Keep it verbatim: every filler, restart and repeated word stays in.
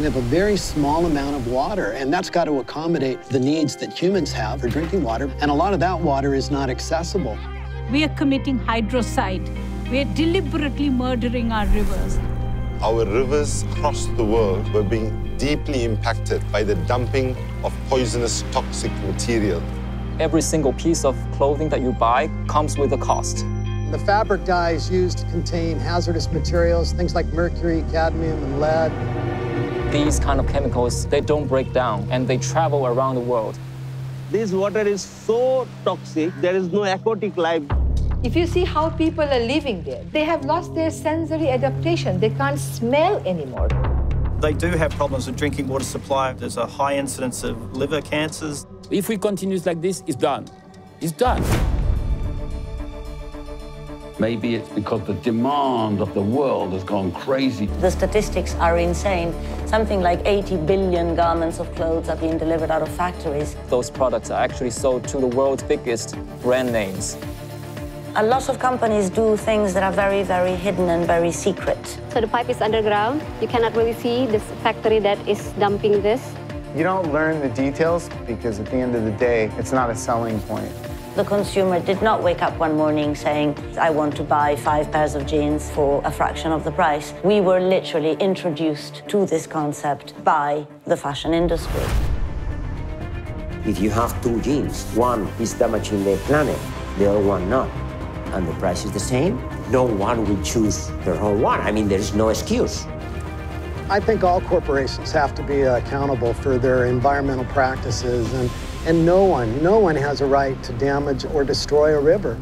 We have a very small amount of water, and that's got to accommodate the needs that humans have for drinking water, and a lot of that water is not accessible. We are committing hydrocide. We are deliberately murdering our rivers. Our rivers across the world were being deeply impacted by the dumping of poisonous, toxic material. Every single piece of clothing that you buy comes with a cost. The fabric dyes used contain hazardous materials, things like mercury, cadmium, and lead. These kind of chemicals, they don't break down, and they travel around the world. This water is so toxic, there is no aquatic life. If you see how people are living there, they have lost their sensory adaptation. They can't smell anymore. They do have problems with drinking water supply. There's a high incidence of liver cancers. If we continue like this, it's done. It's done. Maybe it's because the demand of the world has gone crazy. The statistics are insane. Something like eighty billion garments of clothes are being delivered out of factories. Those products are actually sold to the world's biggest brand names. A lot of companies do things that are very, very hidden and very secret. So the pipe is underground. You cannot really see this factory that is dumping this. You don't learn the details because at the end of the day, it's not a selling point. The consumer did not wake up one morning saying, I want to buy five pairs of jeans for a fraction of the price. We were literally introduced to this concept by the fashion industry. If you have two jeans, one is damaging the planet, the other one not, and the price is the same, no one will choose their own one. I mean, there is no excuse. I think all corporations have to be accountable for their environmental practices, and And no one, no one has a right to damage or destroy a river.